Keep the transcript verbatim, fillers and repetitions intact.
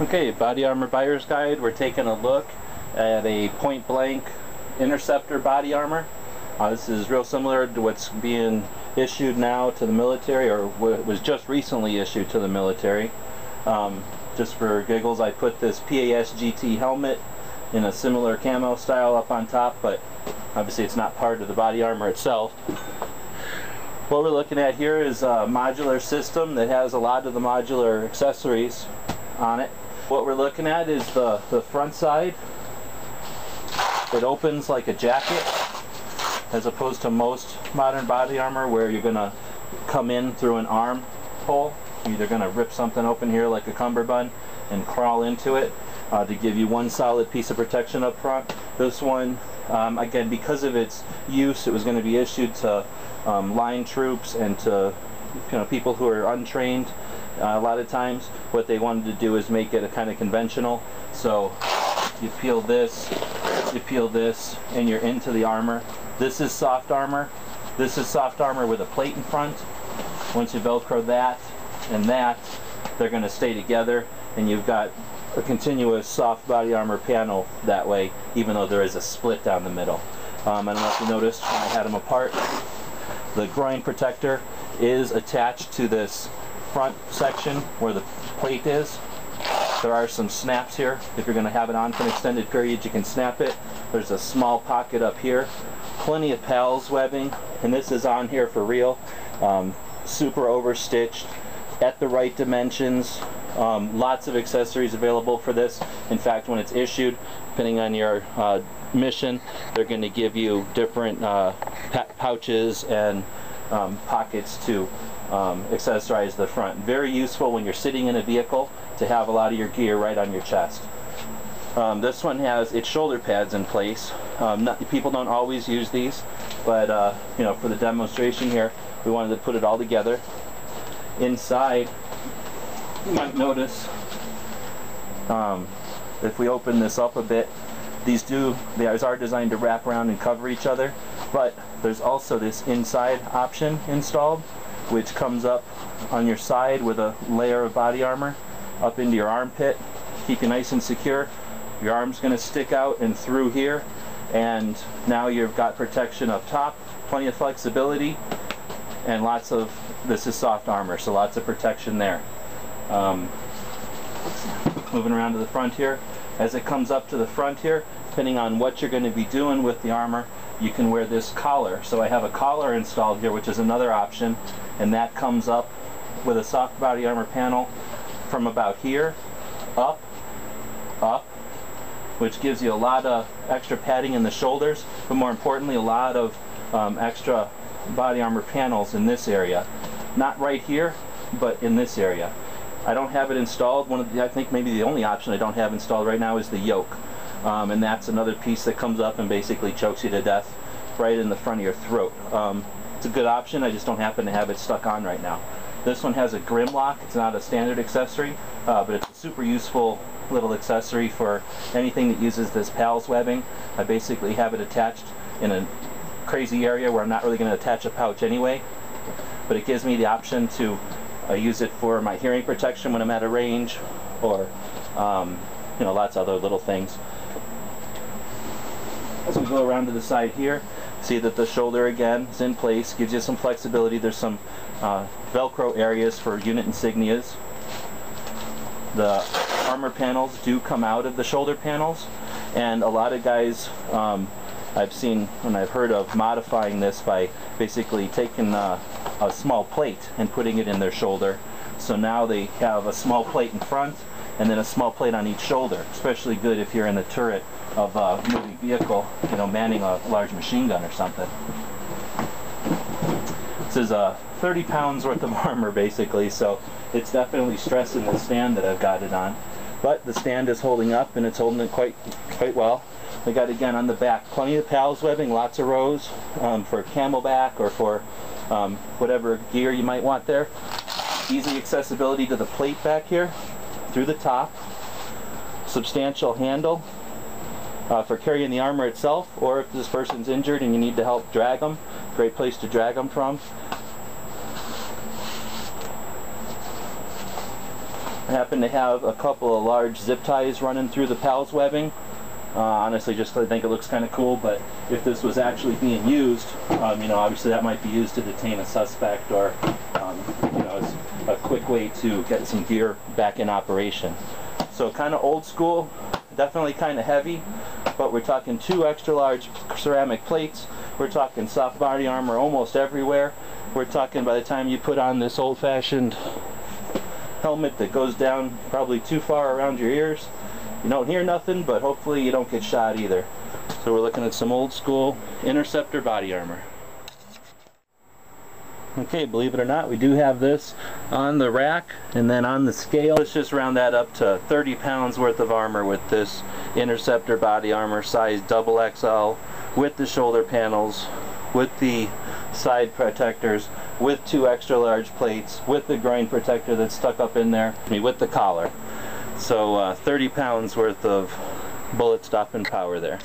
Okay, Body Armor Buyer's Guide. We're taking a look at a Point Blank Interceptor Body Armor. Uh, this is real similar to what's being issued now to the military, or what was just recently issued to the military. Um, just for giggles, I put this P A S G T helmet in a similar camo style up on top, but obviously it's not part of the body armor itself. What we're looking at here is a modular system that has a lot of the modular accessories on it. What we're looking at is the, the front side. It opens like a jacket, as opposed to most modern body armor where you're going to come in through an arm hole. You're either going to rip something open here like a cummerbund and crawl into it uh, to give you one solid piece of protection up front. This one, um, again, because of its use, it was going to be issued to um, line troops and to you know, people who are untrained. Uh, a lot of times what they wanted to do is make it a kind of conventional. So you peel this, you peel this, and you're into the armor. This is soft armor. This is soft armor with a plate in front. Once you Velcro that and that, they're going to stay together, and you've got a continuous soft body armor panel that way, even though there is a split down the middle. Um, I don't know if you noticed when I had them apart, the groin protector is attached to this front section where the plate is. There are some snaps here. If you're going to have it on for an extended period, you can snap it. There's a small pocket up here. Plenty of PALS webbing, and this is on here for real. Um, super overstitched, at the right dimensions. Um, lots of accessories available for this. In fact, when it's issued, depending on your uh, mission, they're going to give you different uh, pouches and um, pockets to um, accessorize the front. Very useful when you're sitting in a vehicle to have a lot of your gear right on your chest. Um, this one has its shoulder pads in place. Um, not, people don't always use these, but uh, you know, for the demonstration here, we wanted to put it all together. Inside, you might notice um, if we open this up a bit, these do they are designed to wrap around and cover each other. But there's also this inside option installed, which comes up on your side with a layer of body armor up into your armpit, keep you nice and secure. Your arm's going to stick out and through here, and now you've got protection up top, plenty of flexibility, and lots of, this is soft armor, so lots of protection there. Um, moving around to the front here, as it comes up to the front here, depending on what you're going to be doing with the armor, you can wear this collar. So I have a collar installed here, which is another option, and that comes up with a soft body armor panel from about here, up, up, which gives you a lot of extra padding in the shoulders, but more importantly, a lot of um, extra body armor panels in this area. Not right here, but in this area. I don't have it installed. One of the, I think maybe the only option I don't have installed right now is the yoke. Um, and that's another piece that comes up and basically chokes you to death right in the front of your throat. Um, it's a good option, I just don't happen to have it stuck on right now. This one has a Grimlock. It's not a standard accessory, uh, but it's a super useful little accessory for anything that uses this PALS webbing. I basically have it attached in a crazy area where I'm not really going to attach a pouch anyway, but it gives me the option to uh, use it for my hearing protection when I'm at a range, or um, you know, lots of other little things. As we go around to the side here, see that the shoulder again is in place, gives you some flexibility. There's some uh, Velcro areas for unit insignias. The armor panels do come out of the shoulder panels, and a lot of guys um, I've seen and I've heard of modifying this by basically taking uh, a small plate and putting it in their shoulder. So now they have a small plate in front and then a small plate on each shoulder, especially good if you're in the turret of a moving vehicle, you know, manning a large machine gun or something. This is uh, thirty pounds worth of armor basically, so it's definitely stressing the stand that I've got it on. But the stand is holding up, and it's holding it quite quite well. We got, again, on the back, plenty of PALS webbing, lots of rows um, for camelback or for um, whatever gear you might want there. Easy accessibility to the plate back here, through the top. Substantial handle uh, for carrying the armor itself, or if this person's injured and you need to help drag them, great place to drag them from. I happen to have a couple of large zip ties running through the PALS webbing. Uh, honestly, just I think it looks kind of cool, but if this was actually being used, um, you know, obviously that might be used to detain a suspect or, um, you know, as a quick way to get some gear back in operation. So kind of old school, definitely kind of heavy, but we're talking two extra large ceramic plates. We're talking soft body armor almost everywhere. We're talking by the time you put on this old-fashioned helmet that goes down probably too far around your ears, you don't hear nothing, but hopefully you don't get shot either. So we're looking at some old school Interceptor body armor. Okay, believe it or not, we do have this on the rack and then on the scale. Let's just round that up to thirty pounds worth of armor with this Interceptor body armor, size double X L, with the shoulder panels, with the side protectors, with two extra large plates, with the groin protector that's stuck up in there, with the collar. So uh, thirty pounds worth of bullet stopping power there.